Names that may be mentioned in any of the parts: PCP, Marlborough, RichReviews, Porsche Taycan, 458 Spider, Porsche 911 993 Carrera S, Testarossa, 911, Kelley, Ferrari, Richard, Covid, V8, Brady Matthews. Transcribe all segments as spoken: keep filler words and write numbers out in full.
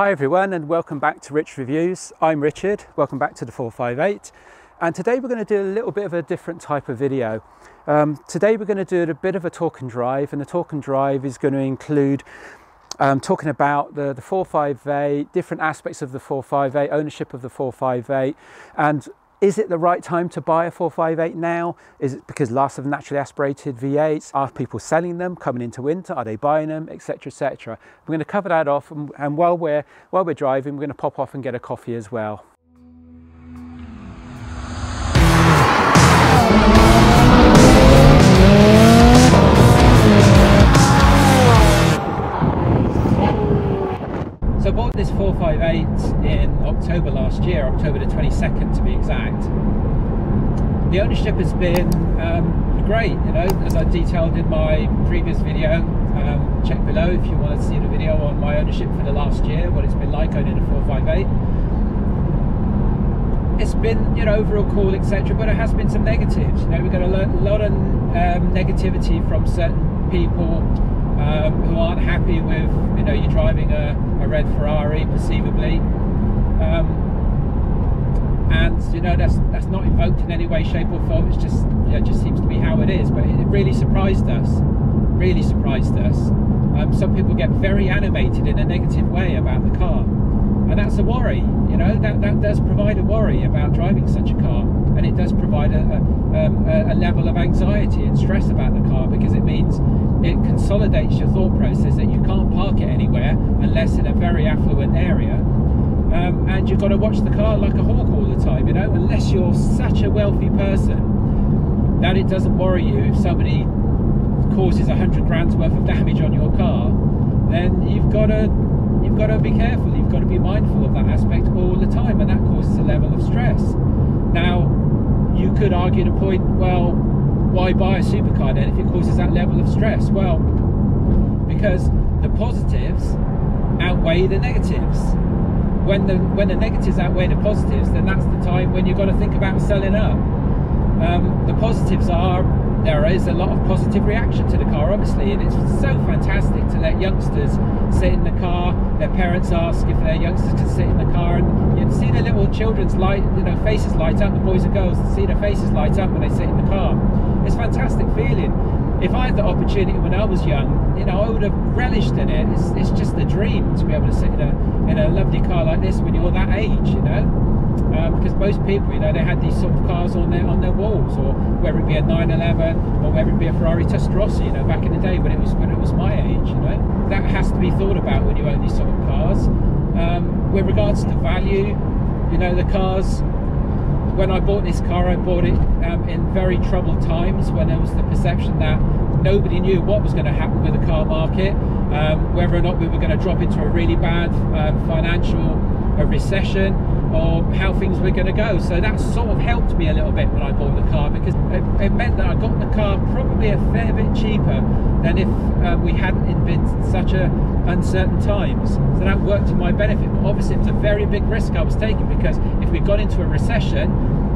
Hi everyone, and welcome back to Rich Reviews. I'm Richard, welcome back to the four five eight, and today we're going to do a little bit of a different type of video. Um, today we're going to do a bit of a talk and drive, and the talk and drive is going to include um, talking about the, the four five eight, different aspects of the four five eight, ownership of the four five eight, and is it the right time to buy a four five eight now? Is it because lots of naturally aspirated V eights? Are people selling them coming into winter? Are they buying them, et cetera, et cetera? We're going to cover that off, and, and while we're while we're driving, we're going to pop off and get a coffee as well. So I bought this four five eight in October last year, October the twenty-second to be exact. The ownership has been um, great, you know, as I detailed in my previous video. Um, check below if you want to see the video on my ownership for the last year, what it's been like owning a four five eight. It's been, you know, overall cool, et cetera, but it has been some negatives. You know, we've got a lot of um, negativity from certain people Um, who aren't happy with, you know, you're driving a, a red Ferrari, perceivably, um, and you know that's that's not invoked in any way, shape, or form. It's just, you know, it just seems to be how it is. But it really surprised us, really surprised us. Um, some people get very animated in a negative way about the car, and that's a worry. You know, that that does provide a worry about driving such a car, and it does provide a, a, um, a level of anxiety and stress about the car, because it means it consolidates your thought process that you can't park it anywhere unless in a very affluent area, um, and you've got to watch the car like a hawk all the time, you know, unless you're such a wealthy person that it doesn't worry you if somebody causes a hundred grand's worth of damage on your car. Then you've got to you've got to be careful, you've got to be mindful of that aspect all the time, and that causes a level of stress. Now you could argue the point, well, why buy a supercar then if it causes that level of stress? Well, because the positives outweigh the negatives. When the when the negatives outweigh the positives, then that's the time when you've got to think about selling up. Um, the positives are, there is a lot of positive reaction to the car, obviously, and it's so fantastic to let youngsters sit in the car. Their parents ask if their youngsters can sit in the car, and you see the little children's light, you know, faces light up, the boys and girls see their faces light up when they sit in the car. It's a fantastic feeling. If I had the opportunity when I was young, you know, I would have relished in it. It's, it's just a dream to be able to sit in a, in a lovely car like this when you're that age, you know. Um, because most people, you know, they had these sort of cars on their on their walls, or whether it be a nine eleven, or whether it be a Ferrari Testarossa, you know, back in the day when it was when it was my age, you know. That has to be thought about when you own these sort of cars. Um, with regards to value, you know, the cars. When I bought this car, I bought it um, in very troubled times, when there was the perception that nobody knew what was going to happen with the car market, um, whether or not we were going to drop into a really bad um, financial uh, recession, or how things were going to go. So that sort of helped me a little bit when I bought the car, because it, it meant that I got the car probably a fair bit cheaper than if uh, we hadn't been in such a uncertain times. So that worked to my benefit, but obviously it was a very big risk I was taking, because if we got into a recession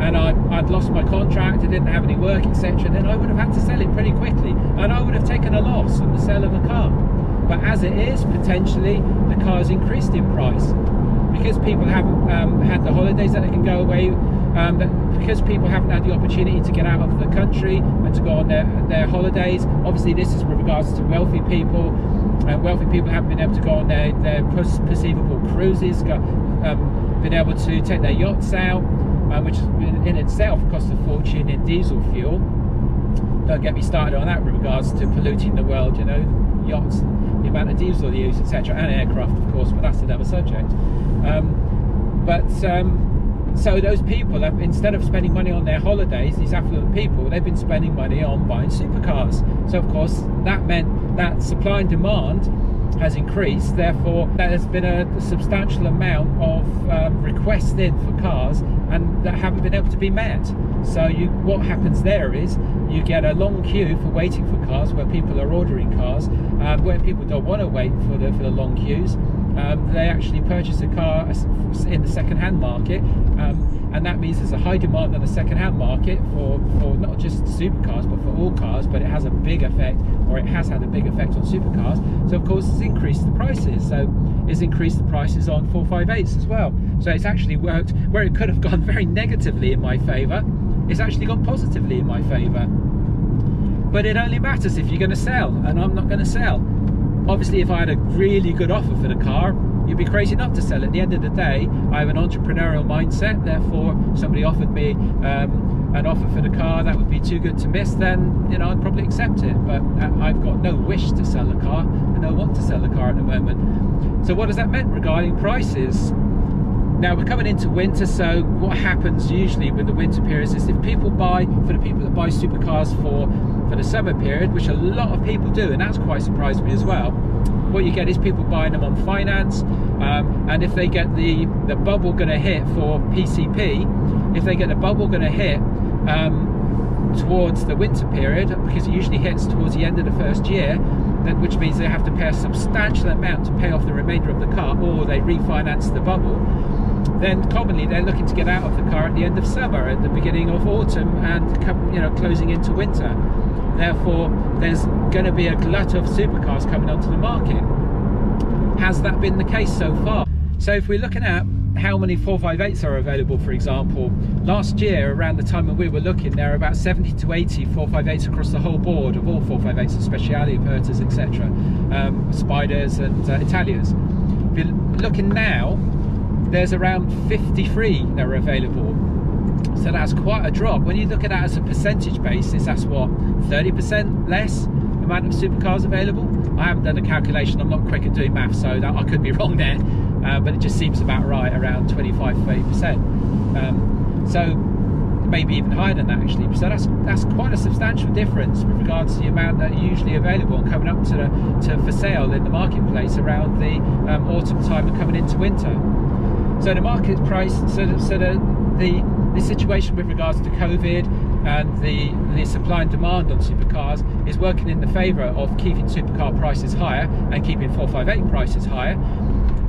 and I, I'd lost my contract, I didn't have any work, et cetera, then I would have had to sell it pretty quickly, and I would have taken a loss on the sale of the car. But as it is, potentially the car's increased in price, because people haven't um, had the holidays that they can go away, um, because people haven't had the opportunity to get out of the country and to go on their, their holidays. Obviously this is with regards to wealthy people, and uh, wealthy people haven't been able to go on their, their perceivable cruises, got, um, been able to take their yachts out, uh, which in itself costs a fortune in diesel fuel. Don't get me started on that with regards to polluting the world, you know, yachts, the amount of diesel they use, et cetera, and aircraft, of course, but that's another subject. Um, but um, so those people, have, instead of spending money on their holidays, these affluent people, they've been spending money on buying supercars. So of course that meant that supply and demand has increased, therefore there has been a substantial amount of um, requests in for cars, and that haven't been able to be met. So you, what happens there is you get a long queue for waiting for cars, where people are ordering cars, um, where people don't want to wait for the, for the long queues. um, they actually purchase a car in the second-hand market, um, and that means there's a high demand on the second-hand market for, for not just supercars but for all cars, but it has a big effect, or it has had a big effect on supercars. So of course it's increased the prices, so it's increased the prices on four five eights as well. So it's actually worked where it could have gone very negatively in my favour, it's actually gone positively in my favour. But it only matters if you're going to sell, and I'm not going to sell. Obviously, if I had a really good offer for the car, you'd be crazy not to sell. At the end of the day, I have an entrepreneurial mindset, therefore somebody offered me um, an offer for the car that would be too good to miss, then you know I'd probably accept it. But I've got no wish to sell the car, and I want to sell the car at the moment. So what does that mean regarding prices? Now we're coming into winter, so what happens usually with the winter periods is if people buy, for the people that buy supercars for, for the summer period, which a lot of people do, and that's quite surprised me as well, what you get is people buying them on finance, um, and if they get the, the bubble going to hit for P C P, if they get the bubble going to hit um, towards the winter period, because it usually hits towards the end of the first year, then, which means they have to pay a substantial amount to pay off the remainder of the car, or they refinance the bubble. Then commonly they're looking to get out of the car at the end of summer, at the beginning of autumn, and you know closing into winter. Therefore, there's going to be a glut of supercars coming onto the market. Has that been the case so far? So if we're looking at how many four five eights are available, for example, last year around the time when we were looking, there were about seventy to eighty four five eights across the whole board of all four five eights and speciality Apertas, et cetera, um, Spiders and uh, Italias. If you're looking now, there's around fifty-three that are available, so that's quite a drop. When you look at that as a percentage basis, that's what, thirty percent less amount of supercars available. I haven't done a calculation, I'm not quick at doing math, so that I could be wrong there, uh, but it just seems about right, around twenty-five to thirty percent, um, so maybe even higher than that actually. So that's that's quite a substantial difference with regards to the amount that are usually available and coming up to, the, to for sale in the marketplace around the um, autumn time and coming into winter. So the market price, so, the, so the, the, the situation with regards to Covid and the, the supply and demand on supercars is working in the favour of keeping supercar prices higher and keeping four five eight prices higher.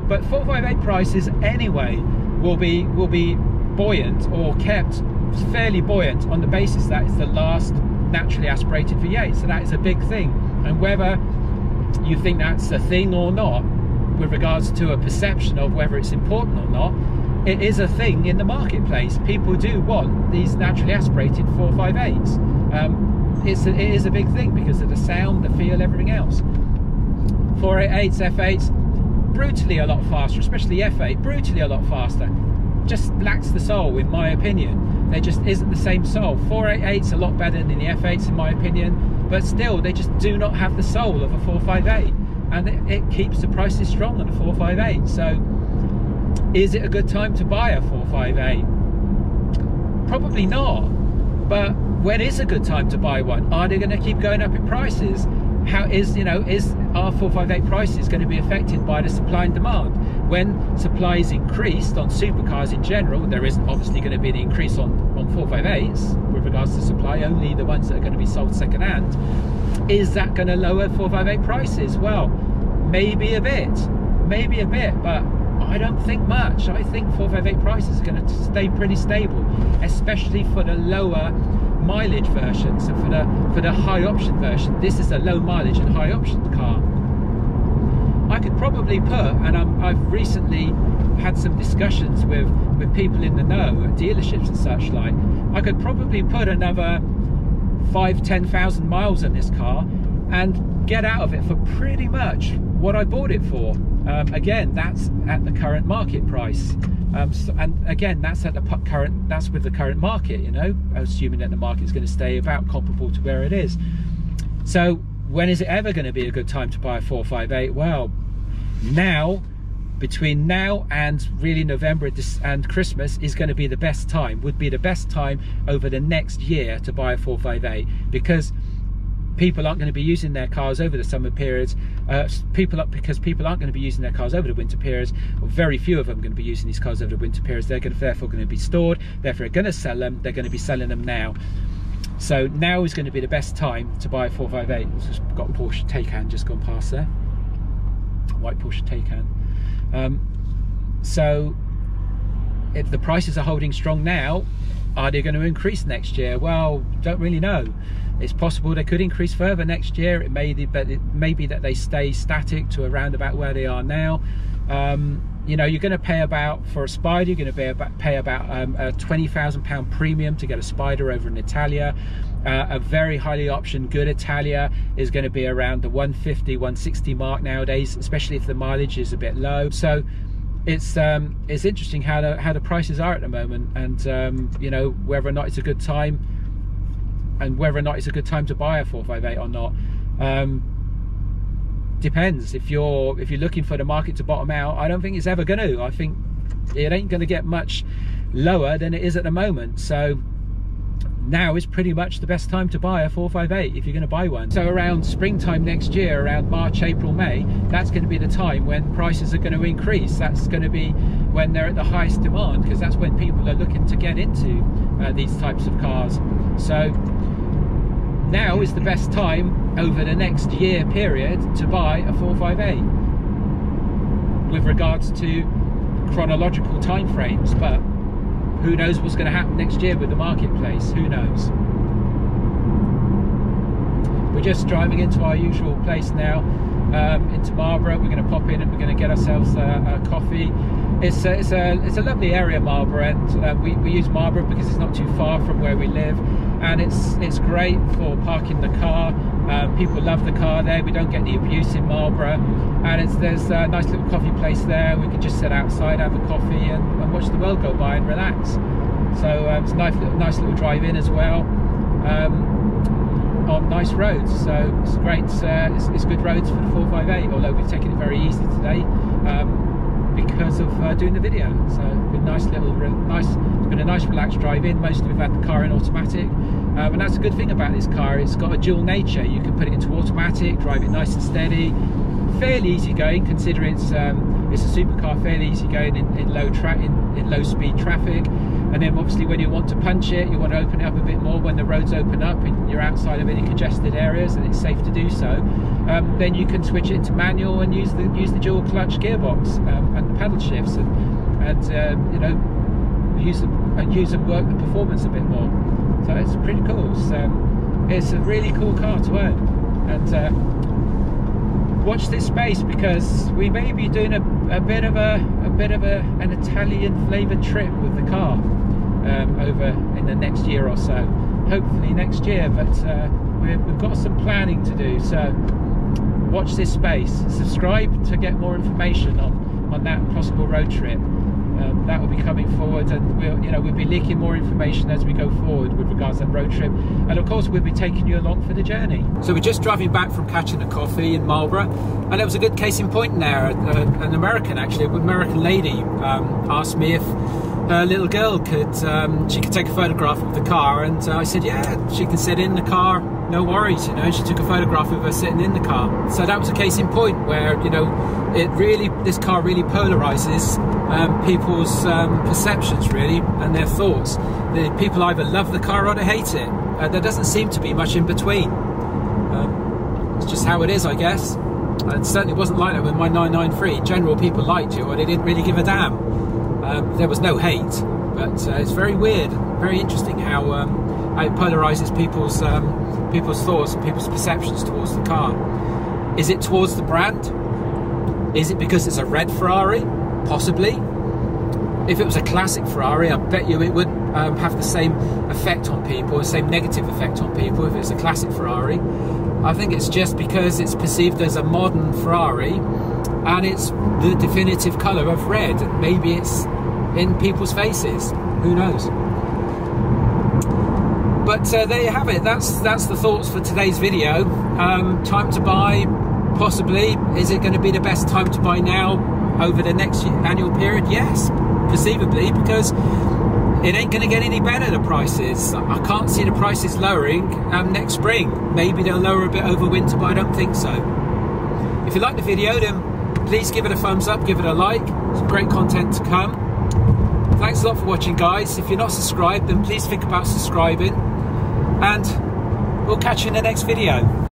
But four five eight prices anyway will be, will be buoyant, or kept fairly buoyant, on the basis that it's the last naturally aspirated V eight. So that is a big thing. And whether you think that's a thing or not, with regards to a perception of whether it's important or not, it is a thing in the marketplace. People do want these naturally aspirated four five eights. Um, it's a, it is a big thing because of the sound, the feel, everything else. four eight eights, F eights, brutally a lot faster, especially F eight, brutally a lot faster. Just lacks the soul, in my opinion. There just isn't the same soul. four eight eights a lot better than the F eights, in my opinion, but still, they just do not have the soul of a four five eight. And it, it keeps the prices strong on a four five eight. So is it a good time to buy a four five eight? Probably not. But when is a good time to buy one? Are they going to keep going up in prices? How is, you know, is our four five eight prices going to be affected by the supply and demand? When supply is increased on supercars in general, there isn't obviously going to be an increase on, on four five eights with regards to supply, only the ones that are going to be sold second hand. Is that going to lower four five eight prices? Well, maybe a bit, maybe a bit, but I don't think much. I think four five eight prices are going to stay pretty stable, especially for the lower mileage version. So for the for the high option version, this is a low mileage and high option car. I could probably put, and I'm, I've recently had some discussions with with people in the know at dealerships and such like, I could probably put another five ten thousand miles on this car and get out of it for pretty much what I bought it for. Um, again, that's at the current market price. Um, so, and again, that's at the current, that's with the current market, you know, assuming that the market is going to stay about comparable to where it is. So when is it ever going to be a good time to buy a four five eight? Well, now, between now and really November and Christmas is going to be the best time, would be the best time over the next year to buy a four five eight, because people aren't going to be using their cars over the summer periods. Uh, people up because people aren't going to be using their cars over the winter periods. Or very few of them are going to be using these cars over the winter periods. They're going to, therefore going to be stored. Therefore, they're going to sell them. They're going to be selling them now. So now is going to be the best time to buy a four five eight. We've got a Porsche Taycan just gone past there. White Porsche Taycan. Um, so if the prices are holding strong now, are they going to increase next year? Well, don't really know. It's possible they could increase further next year. It may be, but it may be that they stay static to around about where they are now. Um, you know, you're going to pay about, for a Spider, you're going to pay about, pay about um, a twenty thousand pound premium to get a Spider over in Italia. Uh, a very highly optioned good Italia is going to be around the one fifty, one sixty mark nowadays, especially if the mileage is a bit low. So it's um, it's interesting how the, how the prices are at the moment, and um, you know, whether or not it's a good time, and whether or not it's a good time to buy a four five eight or not. Um, depends. If you're if you're looking for the market to bottom out, I don't think it's ever going to. I think it ain't going to get much lower than it is at the moment. So now is pretty much the best time to buy a four five eight if you're going to buy one. So around springtime next year, around March, April, May, that's going to be the time when prices are going to increase. That's going to be when they're at the highest demand, because that's when people are looking to get into uh, these types of cars. So now is the best time over the next year period to buy a four five eight with regards to chronological time frames, but who knows what's going to happen next year with the marketplace? Who knows? We're just driving into our usual place now, um, into Marlborough. We're going to pop in and we're going to get ourselves a, a coffee. It's a, it's a it's a lovely area, Marlborough, and uh, we, we use Marlborough because it's not too far from where we live, and it's it's great for parking the car. Um, people love the car there. We don't get any abuse in Marlborough, and it's, there's a nice little coffee place there. We can just sit outside, have a coffee, and, and watch the world go by and relax. So um, it's a nice little, nice little drive in as well, um, on nice roads. So it's great. Uh, it's, it's good roads for the four five eight. Although we've taken it very easy today. Um, because of uh, doing the video, so it's been nice little, nice. It's been a nice relaxed drive in. Mostly we've had the car in automatic, um, and that's a good thing about this car. It's got a dual nature. You can put it into automatic, drive it nice and steady, fairly easy going. Considering it's um, it's a supercar, fairly easy going in, in low tra in, in low speed traffic. And then obviously when you want to punch it, you want to open it up a bit more when the roads open up and you're outside of any congested areas and it's safe to do so. Um, then you can switch it to manual and use the use the dual clutch gearbox um, and the paddle shifts, and, and uh, you know, use and use and work the performance a bit more. So it's pretty cool. So it's a really cool car to own, and uh, watch this space, because we may be doing a, a bit of a, a bit of a, an Italian flavoured trip with the car um, over in the next year or so. Hopefully next year, but uh, we've, we've got some planning to do. So watch this space. Subscribe to get more information on. on that possible road trip um, that will be coming forward, and we'll, you know, we'll be leaking more information as we go forward with regards to that road trip, and of course we'll be taking you along for the journey. So we're just driving back from catching a coffee in Marlborough, and it was a good case in point there. An American, actually, an American lady um, asked me if her little girl could, um, she could take a photograph of the car, and uh, I said, yeah, she can sit in the car, no worries, you know. She took a photograph of her sitting in the car. So that was a case in point where, you know, it really, this car really polarizes um, people's um, perceptions, really, and their thoughts. The people either love the car or they hate it. Uh, there doesn't seem to be much in between. Um, it's just how it is, I guess. It certainly wasn't like that with my nine nine three. In general, people liked it or they didn't really give a damn. Um, there was no hate, but uh, it's very weird, very interesting how, um, how it polarizes people's um, people's thoughts and people's perceptions towards the car. Is it towards the brand? Is it because it's a red Ferrari? Possibly. If it was a classic Ferrari, I bet you it would um, have the same effect on people, the same negative effect on people if it's a classic Ferrari. I think it's just because it's perceived as a modern Ferrari, and it's the definitive colour of red. Maybe it's in people's faces. Who knows? But uh, there you have it. That's that's the thoughts for today's video. Um, time to buy, possibly. Is it going to be the best time to buy now over the next annual period? Yes, perceivably, because it ain't going to get any better, the prices. I can't see the prices lowering um, next spring. Maybe they'll lower a bit over winter, but I don't think so. If you like the video, then please give it a thumbs up, give it a like. Some great content to come. Thanks a lot for watching, guys. If you're not subscribed, then please think about subscribing. And we'll catch you in the next video.